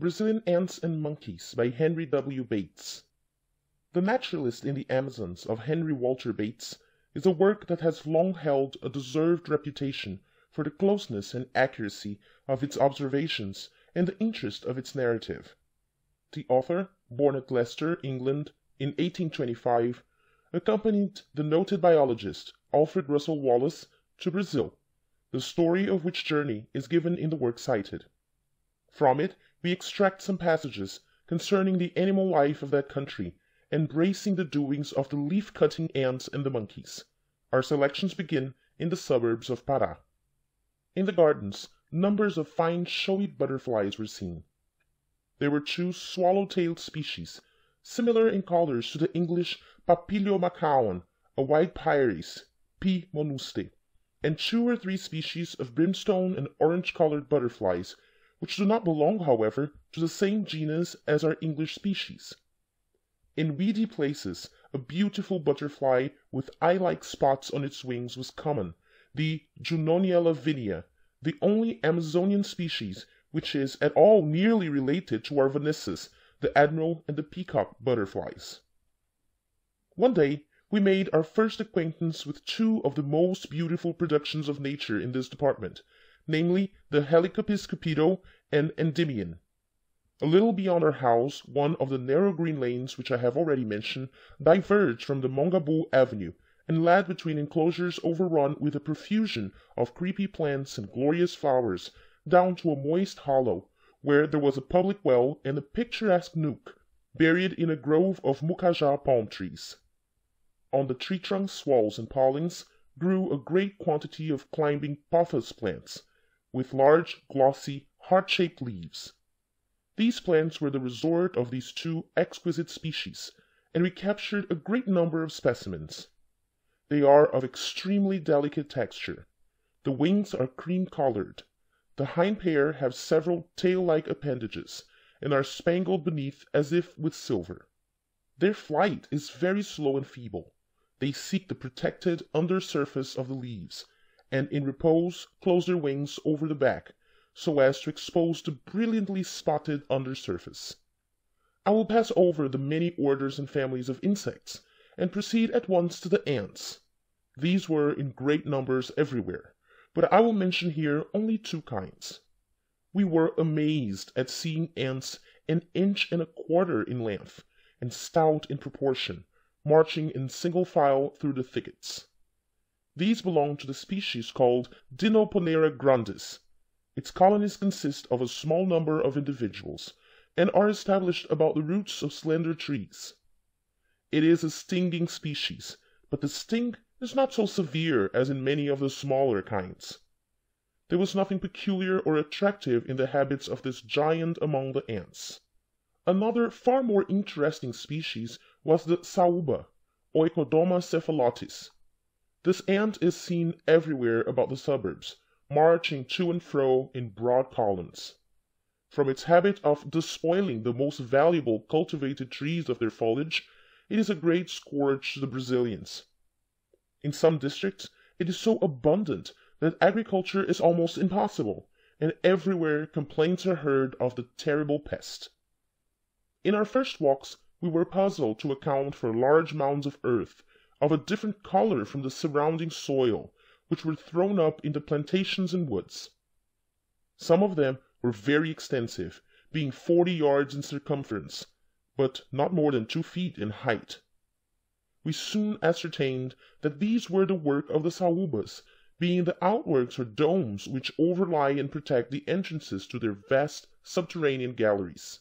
Brazilian Ants and Monkeys by Henry W. Bates. The Naturalist in the Amazons of Henry Walter Bates is a work that has long held a deserved reputation for the closeness and accuracy of its observations and the interest of its narrative. The author, born at Leicester, England, in 1825, accompanied the noted biologist Alfred Russel Wallace to Brazil, the story of which journey is given in the work cited. From it we extract some passages concerning the animal life of that country, embracing the doings of the leaf-cutting ants and the monkeys. Our selections begin in the suburbs of Pará. In the gardens, numbers of fine showy butterflies were seen. There were two swallow-tailed species, similar in colors to the English Papilio Machaon, a white Pyris, P. monuste, and two or three species of brimstone and orange-colored butterflies, which do not belong, however, to the same genus as our English species. In weedy places, a beautiful butterfly with eye-like spots on its wings was common, the Junonia lavinia, the only Amazonian species which is at all nearly related to our Vanessas, the admiral and the peacock butterflies. One day we made our first acquaintance with two of the most beautiful productions of nature in this department, namely the Helicopis capito and Endymion. A little beyond our house, one of the narrow green lanes which I have already mentioned diverged from the Mongaboo Avenue, and led between enclosures overrun with a profusion of creepy plants and glorious flowers, down to a moist hollow, where there was a public well and a picturesque nook, buried in a grove of Mukaja palm trees. On the tree trunks, walls, and paulings grew a great quantity of climbing Pothos plants, with large, glossy, heart-shaped leaves. These plants were the resort of these two exquisite species, and we captured a great number of specimens. They are of extremely delicate texture. The wings are cream-colored. The hind pair have several tail-like appendages, and are spangled beneath as if with silver. Their flight is very slow and feeble. They seek the protected undersurface of the leaves, and in repose close their wings over the back, so as to expose the brilliantly spotted undersurface. I will pass over the many orders and families of insects, and proceed at once to the ants. These were in great numbers everywhere, but I will mention here only two kinds. We were amazed at seeing ants an inch and a quarter in length, and stout in proportion, marching in single file through the thickets. These belong to the species called Dinoponera grandis. Its colonies consist of a small number of individuals, and are established about the roots of slender trees. It is a stinging species, but the sting is not so severe as in many of the smaller kinds. There was nothing peculiar or attractive in the habits of this giant among the ants. Another far more interesting species was the Saúba, Oecodoma cephalotis. This ant is seen everywhere about the suburbs, marching to and fro in broad columns. From its habit of despoiling the most valuable cultivated trees of their foliage, it is a great scourge to the Brazilians. In some districts it is so abundant that agriculture is almost impossible, and everywhere complaints are heard of the terrible pest. In our first walks we were puzzled to account for large mounds of earth, of a different color from the surrounding soil, which were thrown up into plantations and woods. Some of them were very extensive, being 40 yards in circumference, but not more than 2 feet in height. We soon ascertained that these were the work of the Saúbas, being the outworks or domes which overlie and protect the entrances to their vast subterranean galleries.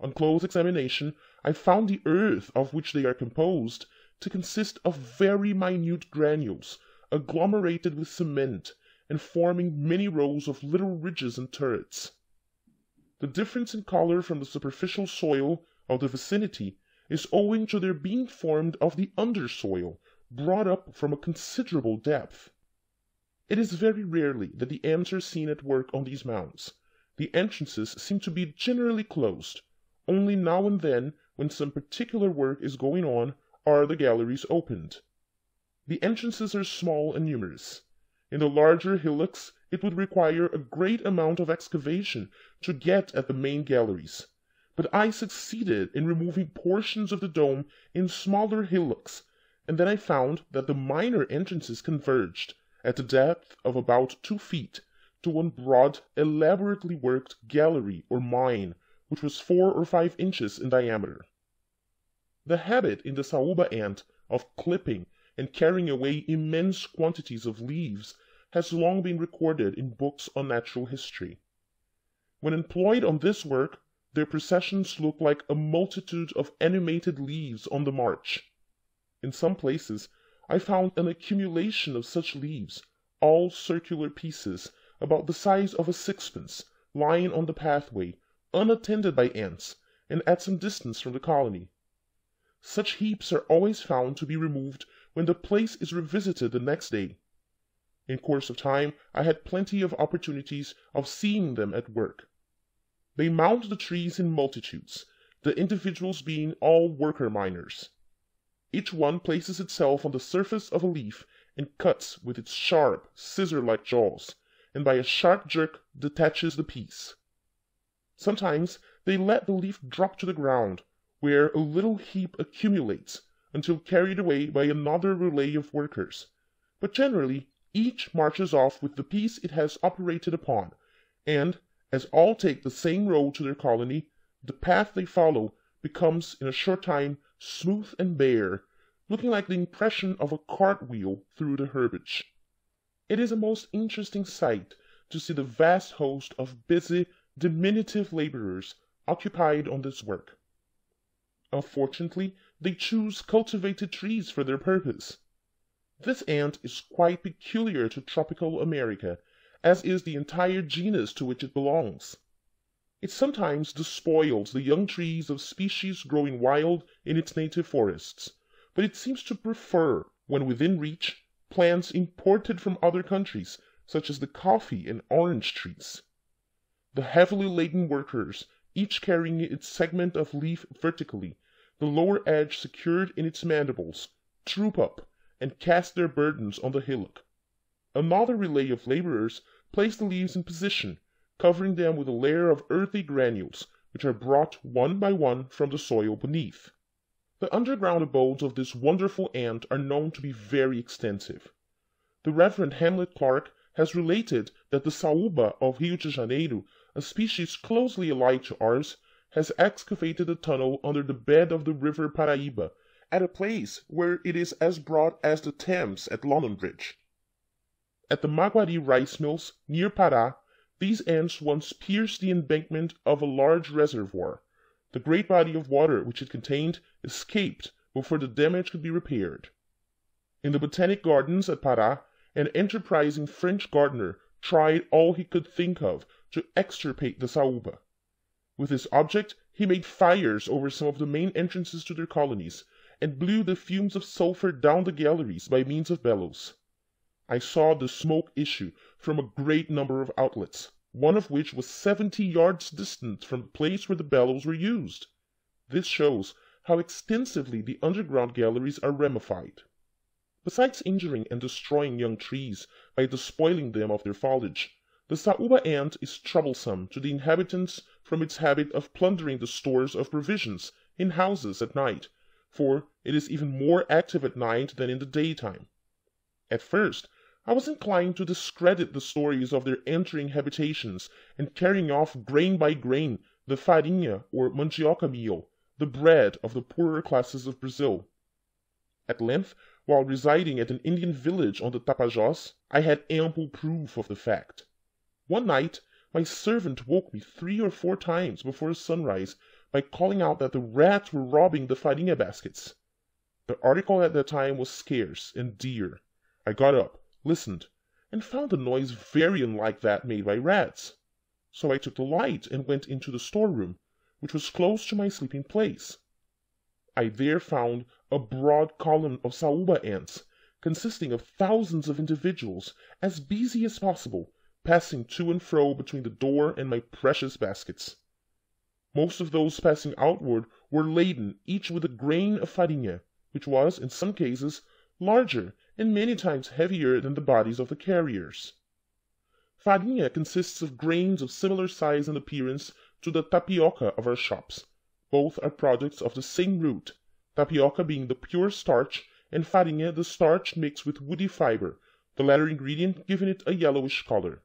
On close examination, I found the earth of which they are composed to consist of very minute granules, agglomerated with cement, and forming many rows of little ridges and turrets. The difference in color from the superficial soil of the vicinity is owing to their being formed of the undersoil, brought up from a considerable depth. It is very rarely that the ants are seen at work on these mounds. The entrances seem to be generally closed. Only now and then, when some particular work is going on, are the galleries opened. The entrances are small and numerous. In the larger hillocks it would require a great amount of excavation to get at the main galleries, but I succeeded in removing portions of the dome in smaller hillocks, and then I found that the minor entrances converged, at a depth of about 2 feet, to one broad, elaborately worked gallery or mine, which was 4 or 5 inches in diameter. The habit in the Saúba ant of clipping and carrying away immense quantities of leaves has long been recorded in books on natural history. When employed on this work, their processions look like a multitude of animated leaves on the march. In some places, I found an accumulation of such leaves, all circular pieces, about the size of a sixpence, lying on the pathway, unattended by ants, and at some distance from the colony. Such heaps are always found to be removed when the place is revisited the next day. In course of time, I had plenty of opportunities of seeing them at work. They mount the trees in multitudes, the individuals being all worker miners. Each one places itself on the surface of a leaf and cuts with its sharp, scissor-like jaws, and by a sharp jerk detaches the piece. Sometimes they let the leaf drop to the ground, where a little heap accumulates until carried away by another relay of workers, but generally each marches off with the piece it has operated upon, and, as all take the same road to their colony, the path they follow becomes, in a short time, smooth and bare, looking like the impression of a cartwheel through the herbage. It is a most interesting sight to see the vast host of busy, diminutive laborers occupied on this work. Unfortunately, they choose cultivated trees for their purpose. This ant is quite peculiar to tropical America, as is the entire genus to which it belongs. It sometimes despoils the young trees of species growing wild in its native forests, but it seems to prefer, when within reach, plants imported from other countries, such as the coffee and orange trees. The heavily laden workers, each carrying its segment of leaf vertically, the lower edge secured in its mandibles, troop up, and cast their burdens on the hillock. Another relay of laborers place the leaves in position, covering them with a layer of earthy granules, which are brought one by one from the soil beneath. The underground abodes of this wonderful ant are known to be very extensive. The Reverend Hamlet Clark has related that the Saúba of Rio de Janeiro, a species closely allied to ours, has excavated a tunnel under the bed of the river Paraíba, at a place where it is as broad as the Thames at London Bridge. At the Maguari rice mills, near Pará, these ants once pierced the embankment of a large reservoir. The great body of water which it contained escaped before the damage could be repaired. In the botanic gardens at Pará, an enterprising French gardener tried all he could think of to extirpate the Saúba. With this object, he made fires over some of the main entrances to their colonies, and blew the fumes of sulphur down the galleries by means of bellows. I saw the smoke issue from a great number of outlets, one of which was 70 yards distant from the place where the bellows were used. This shows how extensively the underground galleries are ramified. Besides injuring and destroying young trees by despoiling them of their foliage, the Saúba ant is troublesome to the inhabitants from its habit of plundering the stores of provisions in houses at night, for it is even more active at night than in the daytime. At first, I was inclined to discredit the stories of their entering habitations and carrying off grain by grain the farinha or mandioca meal, the bread of the poorer classes of Brazil. At length, while residing at an Indian village on the Tapajós, I had ample proof of the fact. One night, my servant woke me 3 or 4 times before sunrise by calling out that the rats were robbing the farinha baskets. The article at that time was scarce and dear. I got up, listened, and found the noise very unlike that made by rats. So I took the light and went into the storeroom, which was close to my sleeping place. I there found a broad column of Saúba ants, consisting of thousands of individuals, as busy as possible, passing to and fro between the door and my precious baskets. Most of those passing outward were laden, each with a grain of farinha, which was, in some cases, larger and many times heavier than the bodies of the carriers. Farinha consists of grains of similar size and appearance to the tapioca of our shops. Both are products of the same root, tapioca being the pure starch and farinha the starch mixed with woody fiber, the latter ingredient giving it a yellowish color.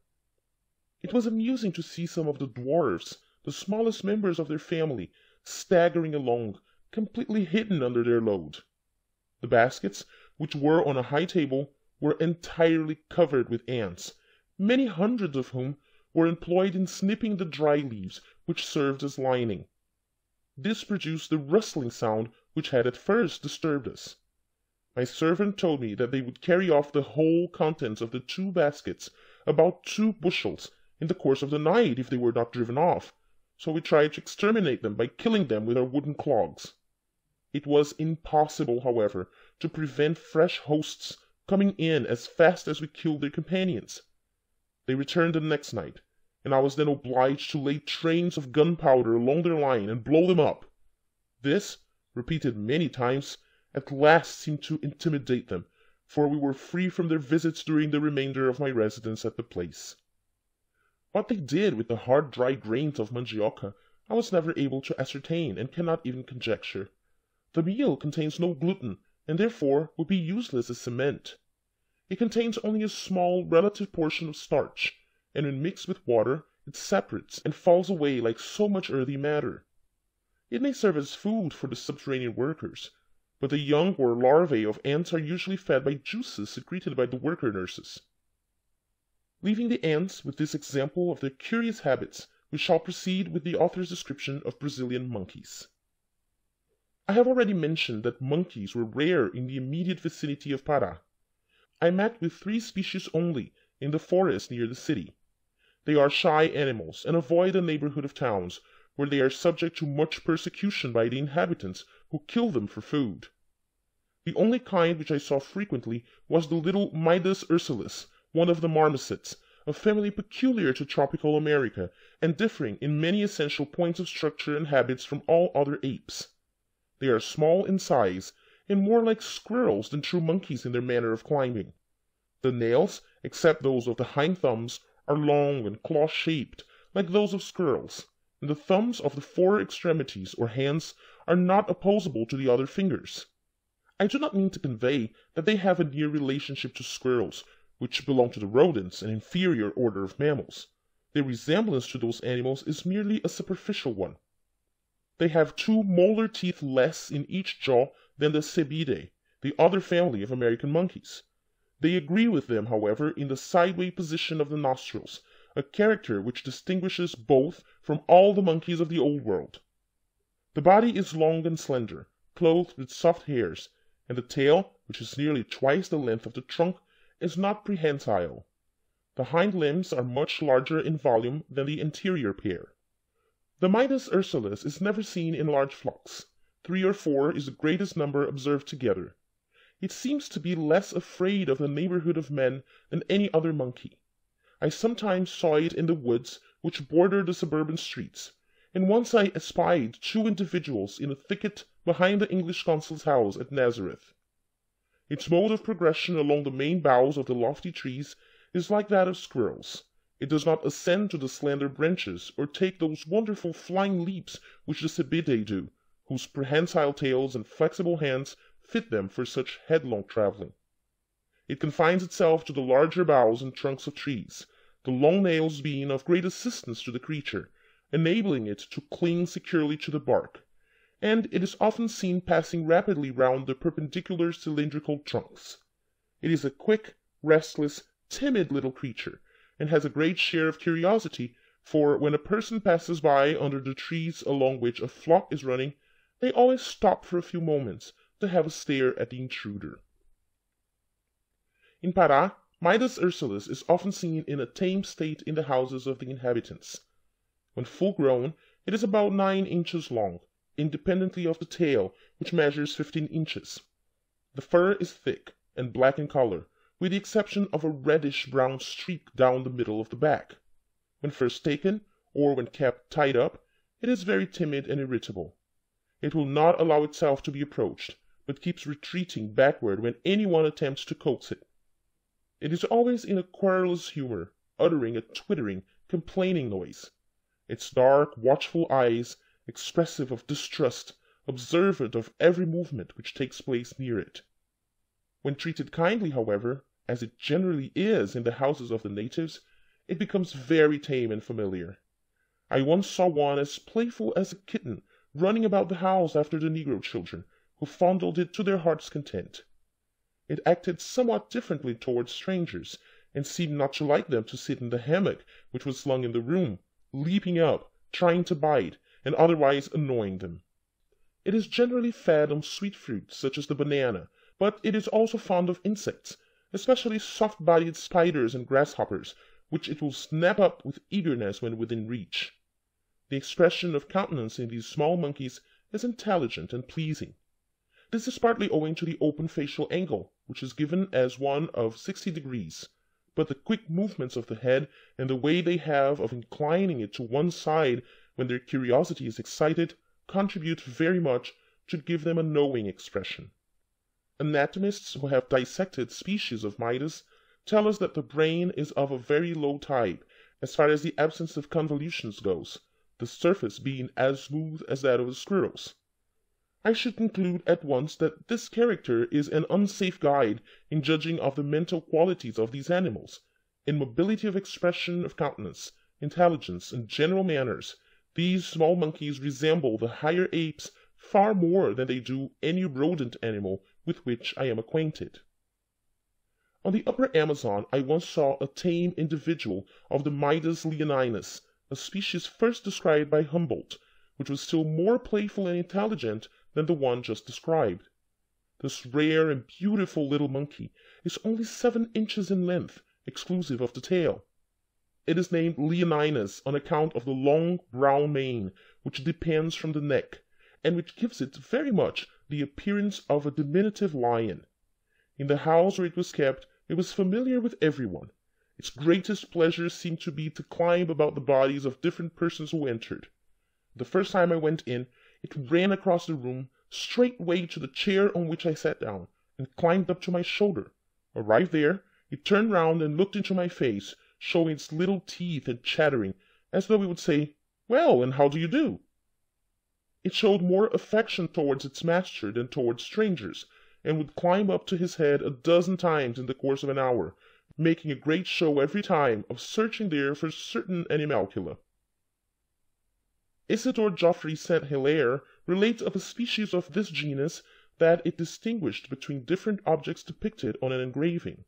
It was amusing to see some of the dwarfs, the smallest members of their family, staggering along, completely hidden under their load. The baskets, which were on a high table, were entirely covered with ants, many hundreds of whom were employed in snipping the dry leaves, which served as lining. This produced the rustling sound which had at first disturbed us. My servant told me that they would carry off the whole contents of the two baskets, about 2 bushels, in the course of the night if they were not driven off, so we tried to exterminate them by killing them with our wooden clogs. It was impossible, however, to prevent fresh hosts coming in as fast as we killed their companions. They returned the next night, and I was then obliged to lay trains of gunpowder along their line and blow them up. This, repeated many times, at last seemed to intimidate them, for we were free from their visits during the remainder of my residence at the place. What they did with the hard dry grains of mandioca I was never able to ascertain and cannot even conjecture. The meal contains no gluten, and therefore would be useless as cement. It contains only a small relative portion of starch, and when mixed with water it separates and falls away like so much earthy matter. It may serve as food for the subterranean workers, but the young or larvae of ants are usually fed by juices secreted by the worker nurses. Leaving the ants with this example of their curious habits, we shall proceed with the author's description of Brazilian monkeys. I have already mentioned that monkeys were rare in the immediate vicinity of Pará. I met with 3 species only in the forest near the city. They are shy animals and avoid the neighborhood of towns, where they are subject to much persecution by the inhabitants, who kill them for food. The only kind which I saw frequently was the little Midas ursulus, one of the marmosets, a family peculiar to tropical America, and differing in many essential points of structure and habits from all other apes. They are small in size, and more like squirrels than true monkeys in their manner of climbing. The nails, except those of the hind thumbs, are long and claw-shaped, like those of squirrels, and the thumbs of the 4 extremities, or hands, are not opposable to the other fingers. I do not mean to convey that they have a near relationship to squirrels, which belong to the rodents, an inferior order of mammals. Their resemblance to those animals is merely a superficial one. They have 2 molar teeth less in each jaw than the Cebidae, the other family of American monkeys. They agree with them, however, in the sideway position of the nostrils, a character which distinguishes both from all the monkeys of the Old World. The body is long and slender, clothed with soft hairs, and the tail, which is nearly twice the length of the trunk, is not prehensile. The hind limbs are much larger in volume than the anterior pair. The Midas ursulus is never seen in large flocks. 3 or 4 is the greatest number observed together. It seems to be less afraid of the neighborhood of men than any other monkey. I sometimes saw it in the woods which border the suburban streets, and once I espied 2 individuals in a thicket behind the English consul's house at Nazareth. Its mode of progression along the main boughs of the lofty trees is like that of squirrels. It does not ascend to the slender branches or take those wonderful flying leaps which the Cebidae do, whose prehensile tails and flexible hands fit them for such headlong traveling. It confines itself to the larger boughs and trunks of trees, the long nails being of great assistance to the creature, enabling it to cling securely to the bark, and it is often seen passing rapidly round the perpendicular cylindrical trunks. It is a quick, restless, timid little creature, and has a great share of curiosity, for when a person passes by under the trees along which a flock is running, they always stop for a few moments to have a stare at the intruder. In Pará, Midas ursulus is often seen in a tame state in the houses of the inhabitants. When full grown, it is about 9 inches long, independently of the tail, which measures 15 inches. The fur is thick and black in color, with the exception of a reddish-brown streak down the middle of the back. When first taken, or when kept tied up, it is very timid and irritable. It will not allow itself to be approached, but keeps retreating backward when anyone attempts to coax it. It is always in a querulous humor, uttering a twittering, complaining noise. Its dark, watchful eyes, expressive of distrust, observant of every movement which takes place near it. When treated kindly, however, as it generally is in the houses of the natives, it becomes very tame and familiar. I once saw one as playful as a kitten running about the house after the Negro children, who fondled it to their heart's content. It acted somewhat differently towards strangers, and seemed not to like them to sit in the hammock which was slung in the room, leaping up, trying to bite, and otherwise annoying them. It is generally fed on sweet fruit, such as the banana, but it is also fond of insects, especially soft-bodied spiders and grasshoppers, which it will snap up with eagerness when within reach. The expression of countenance in these small monkeys is intelligent and pleasing. This is partly owing to the open facial angle, which is given as one of 60 degrees, but the quick movements of the head and the way they have of inclining it to one side when their curiosity is excited contribute very much to give them a knowing expression. Anatomists who have dissected species of Midas tell us that the brain is of a very low type, as far as the absence of convolutions goes, the surface being as smooth as that of a squirrel's. I should conclude at once that this character is an unsafe guide in judging of the mental qualities of these animals, in mobility of expression of countenance, intelligence, and general manners. These small monkeys resemble the higher apes far more than they do any rodent animal with which I am acquainted. On the upper Amazon I once saw a tame individual of the Midas leoninus, a species first described by Humboldt, which was still more playful and intelligent than the one just described. This rare and beautiful little monkey is only 7 inches in length, exclusive of the tail. It is named leoninus on account of the long brown mane, which depends from the neck, and which gives it very much the appearance of a diminutive lion. In the house where it was kept, it was familiar with everyone. Its greatest pleasure seemed to be to climb about the bodies of different persons who entered. The first time I went in, it ran across the room, straightway to the chair on which I sat down, and climbed up to my shoulder. Arrived there, it turned round and looked into my face, showing its little teeth and chattering, as though it would say, "Well, and how do you do?" It showed more affection towards its master than towards strangers, and would climb up to his head 12 times in the course of an hour, making a great show every time of searching there for certain animalcula. Isidore Geoffroy Saint-Hilaire relates of a species of this genus that it distinguished between different objects depicted on an engraving.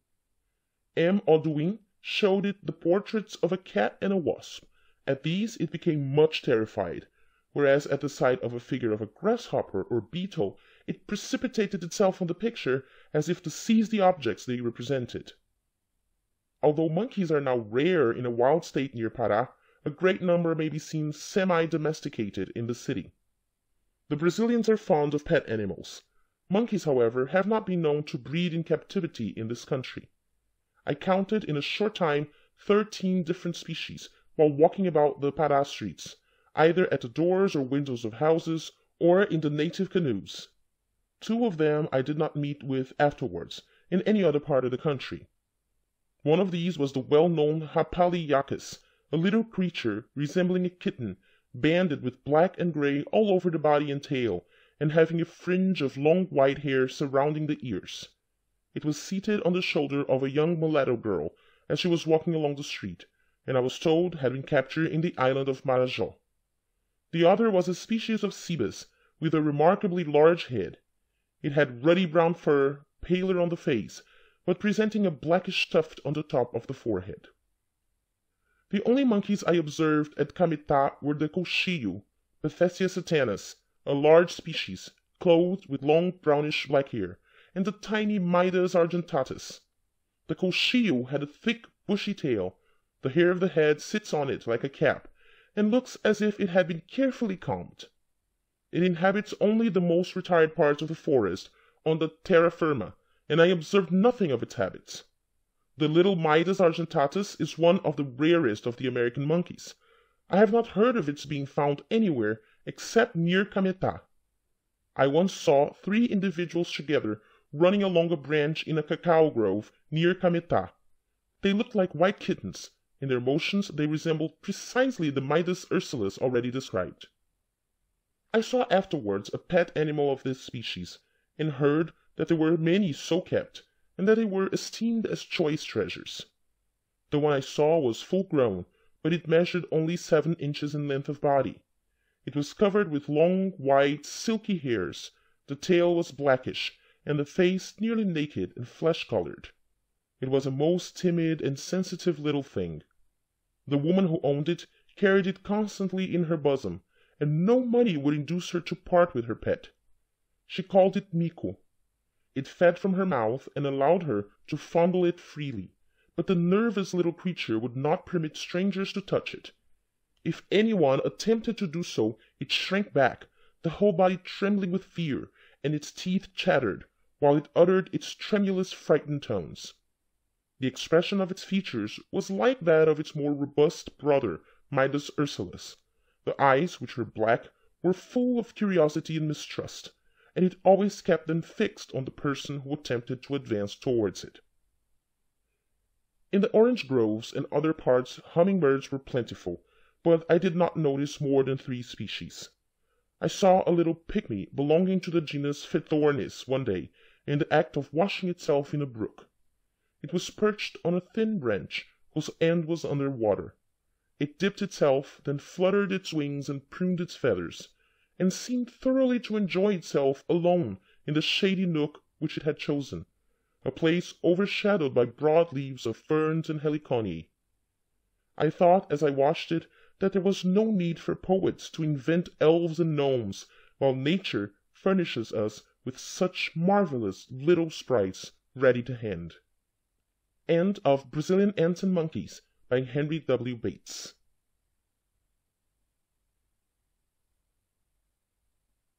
M. Audouin showed it the portraits of a cat and a wasp. At these it became much terrified, whereas at the sight of a figure of a grasshopper or beetle it precipitated itself on the picture as if to seize the objects they represented. Although monkeys are now rare in a wild state near Pará, a great number may be seen semi-domesticated in the city. The Brazilians are fond of pet animals. Monkeys, however, have not been known to breed in captivity in this country. I counted in a short time 13 different species while walking about the Pará streets, either at the doors or windows of houses, or in the native canoes. 2 of them I did not meet with afterwards in any other part of the country. One of these was the well-known Hapaliacus, a little creature resembling a kitten, banded with black and grey all over the body and tail, and having a fringe of long white hair surrounding the ears. It was seated on the shoulder of a young mulatto girl as she was walking along the street, and I was told had been captured in the island of Marajó. The other was a species of Cebus, with a remarkably large head. It had ruddy brown fur, paler on the face, but presenting a blackish tuft on the top of the forehead. The only monkeys I observed at Cametá were the coxio, Pithecia satanas, a large species, clothed with long brownish black hair, and the tiny Midas argentatus. The coxio had a thick, bushy tail. The hair of the head sits on it like a cap, and looks as if it had been carefully combed. It inhabits only the most retired parts of the forest, on the terra firma, and I observed nothing of its habits. The little Midas argentatus is one of the rarest of the American monkeys. I have not heard of its being found anywhere except near Cametá. I once saw 3 individuals together running along a branch in a cacao grove near Cametá. They looked like white kittens, In their motions they resembled precisely the Midas ursulus already described. I saw afterwards a pet animal of this species, and heard that there were many so kept, and that they were esteemed as choice treasures. The one I saw was full grown, but it measured only 7 inches in length of body. It was covered with long, white, silky hairs, the tail was blackish, and the face nearly naked and flesh-coloured. It was a most timid and sensitive little thing. The woman who owned it carried it constantly in her bosom, and no money would induce her to part with her pet. She called it Miko. It fed from her mouth and allowed her to fondle it freely, but the nervous little creature would not permit strangers to touch it. If anyone attempted to do so, it shrank back, the whole body trembling with fear, and its teeth chattered, while it uttered its tremulous, frightened tones. The expression of its features was like that of its more robust brother, Midas ursulus. The eyes, which were black, were full of curiosity and mistrust, and it always kept them fixed on the person who attempted to advance towards it. In the orange groves and other parts hummingbirds were plentiful, but I did not notice more than 3 species. I saw a little pygmy belonging to the genus Phaethornis one day, in the act of washing itself in a brook. It was perched on a thin branch, whose end was under water. It dipped itself, then fluttered its wings and pruned its feathers, and seemed thoroughly to enjoy itself alone in the shady nook which it had chosen, a place overshadowed by broad leaves of ferns and heliconiae. I thought, as I watched it, that there was no need for poets to invent elves and gnomes, while nature furnishes us with such marvellous little sprites ready to hand. End of Brazilian Ants and Monkeys by Henry W. Bates.